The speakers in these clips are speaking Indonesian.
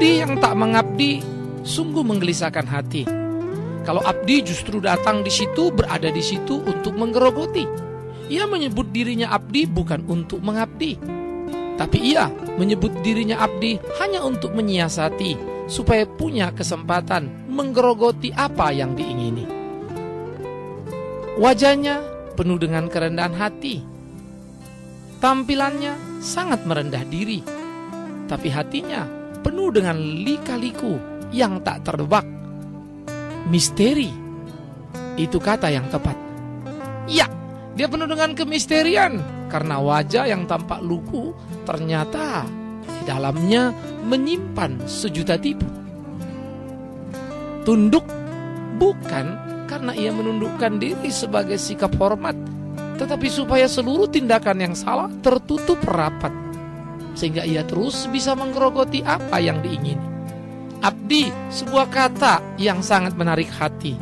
Abdi yang tak mengabdi sungguh menggelisahkan hati. Kalau abdi justru datang di situ, berada di situ untuk menggerogoti. Ia menyebut dirinya abdi bukan untuk mengabdi, tapi ia menyebut dirinya abdi hanya untuk menyiasati, supaya punya kesempatan menggerogoti apa yang diingini. Wajahnya penuh dengan kerendahan hati. Tampilannya sangat merendah diri. Tapi hatinya penuh dengan lika-liku yang tak terdebak. Misteri. Itu kata yang tepat. Ya, dia penuh dengan kemisterian. Karena wajah yang tampak lugu ternyata di dalamnya menyimpan sejuta tipu. Tunduk bukan karena ia menundukkan diri sebagai sikap hormat, tetapi supaya seluruh tindakan yang salah tertutup rapat, sehingga ia terus bisa menggerogoti apa yang diingini. Abdi, sebuah kata yang sangat menarik hati.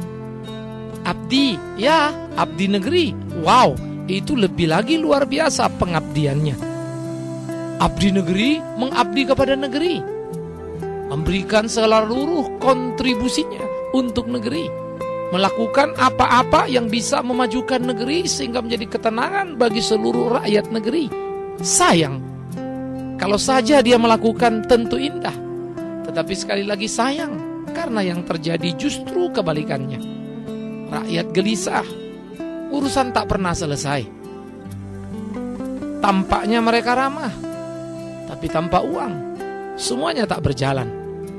Abdi, ya, abdi negeri. Wow, itu lebih lagi luar biasa pengabdiannya. Abdi negeri mengabdi kepada negeri, memberikan seluruh kontribusinya untuk negeri, melakukan apa-apa yang bisa memajukan negeri sehingga menjadi ketenangan bagi seluruh rakyat negeri. Sayang, kalau saja dia melakukan tentu indah, tetapi sekali lagi sayang karena yang terjadi justru kebalikannya. Rakyat gelisah, urusan tak pernah selesai. Tampaknya mereka ramah, tapi tanpa uang, semuanya tak berjalan.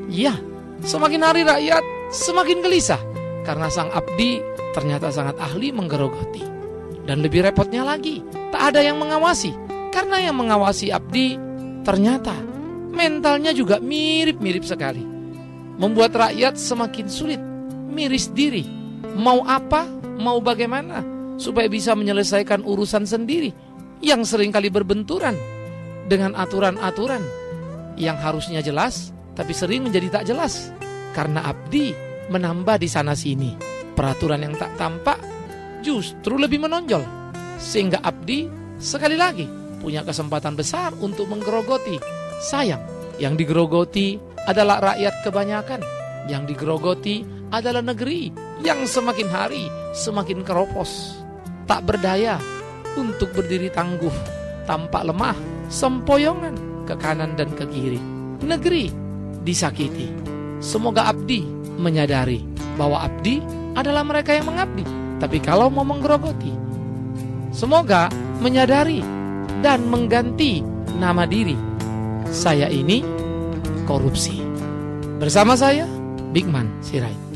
Ya, semakin hari rakyat semakin gelisah, karena sang abdi ternyata sangat ahli menggerogoti. Dan lebih repotnya lagi, tak ada yang mengawasi, karena yang mengawasi abdi ternyata mentalnya juga mirip-mirip sekali. Membuat rakyat semakin sulit, miris diri, mau apa, mau bagaimana, supaya bisa menyelesaikan urusan sendiri, yang seringkali berbenturan dengan aturan-aturan yang harusnya jelas, tapi sering menjadi tak jelas karena abdi menambah di sana-sini. Peraturan yang tak tampak justru lebih menonjol, sehingga abdi sekali lagi punya kesempatan besar untuk menggerogoti. Sayang, yang digerogoti adalah rakyat kebanyakan, yang digerogoti adalah negeri yang semakin hari semakin keropos, tak berdaya untuk berdiri tangguh, tampak lemah, sempoyongan ke kanan dan ke kiri. Negeri disakiti. Semoga abdi menyadari bahwa abdi adalah mereka yang mengabdi, tapi kalau mau menggerogoti, semoga menyadari dan mengganti nama diri. Saya ini korupsi. Bersama saya Bigman Sirait.